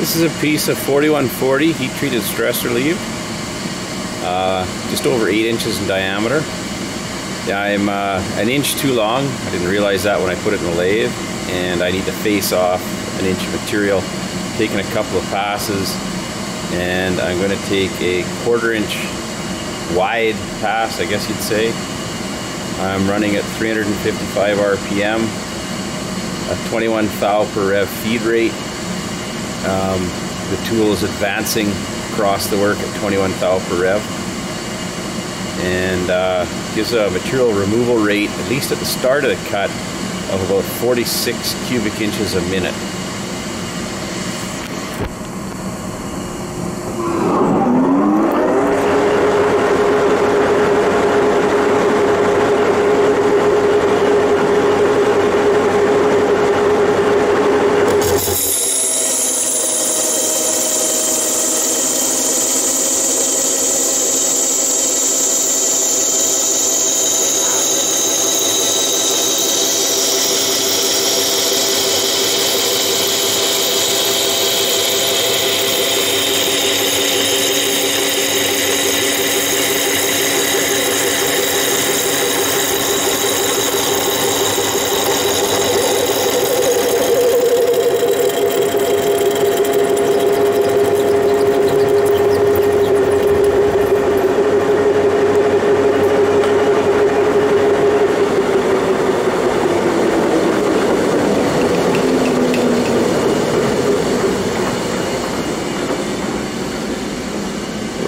This is a piece of 4140 heat treated stress relief, just over 8 inches in diameter. I'm an inch too long. I didn't realize that when I put it in the lathe, and I need to face off an inch of material. Taking a couple of passes, and I'm going to take a 1/4 inch wide pass, I guess you'd say. I'm running at 355 RPM, a 21 thou per rev feed rate. The tool is advancing across the work at 21 thou per rev. And gives a material removal rate, at least at the start of the cut, of about 46 cubic inches a minute.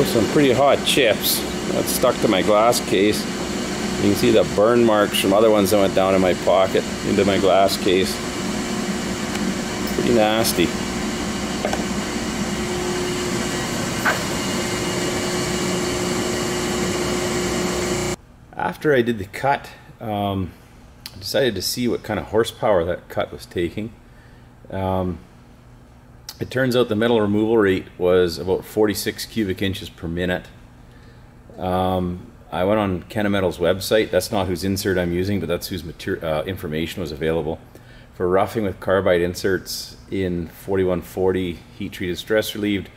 Some pretty hot chips that's stuck to my glass case. You can see the burn marks from other ones that went down in my pocket into my glass case. Pretty nasty. After I did the cut, I decided to see what kind of horsepower that cut was taking. It turns out the metal removal rate was about 46 cubic inches per minute. I went on Kennametal's website. That's not whose insert I'm using, but that's whose information was available. For roughing with carbide inserts in 4140 heat-treated stress relieved,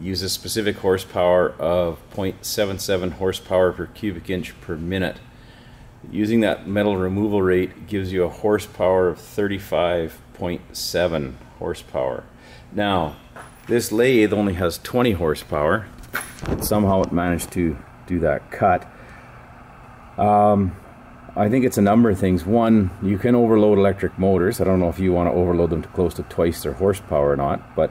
use a specific horsepower of 0.77 horsepower per cubic inch per minute. Using that metal removal rate gives you a horsepower of 35.7 horsepower. Now, this lathe only has 20 horsepower, but somehow it managed to do that cut. I think it's a number of things. One, you can overload electric motors. I don't know if you want to overload them to close to twice their horsepower or not, but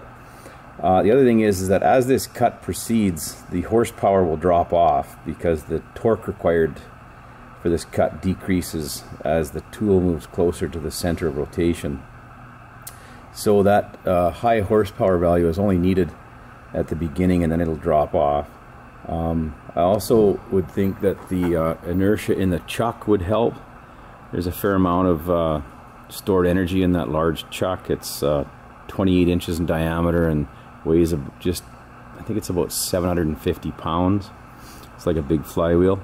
the other thing is that as this cut proceeds, the horsepower will drop off because the torque required for this cut decreases as the tool moves closer to the center of rotation. So that high horsepower value is only needed at the beginning, and then it'll drop off. I also would think that the inertia in the chuck would help. There's a fair amount of stored energy in that large chuck. It's 28 inches in diameter and weighs just, I think it's about 750 pounds. It's like a big flywheel.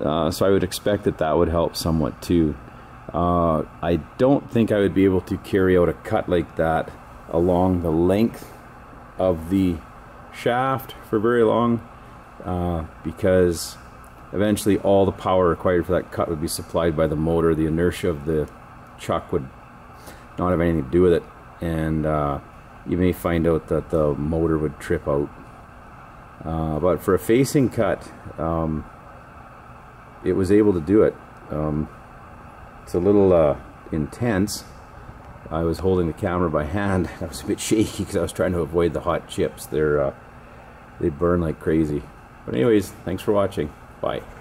So I would expect that that would help somewhat too. I don't think I would be able to carry out a cut like that along the length of the shaft for very long, because eventually all the power required for that cut would be supplied by the motor. The inertia of the chuck would not have anything to do with it, and you may find out that the motor would trip out. But for a facing cut, it was able to do it. It's a little intense. I was holding the camera by hand. I was a bit shaky because I was trying to avoid the hot chips. They burn like crazy. But anyways, thanks for watching. Bye.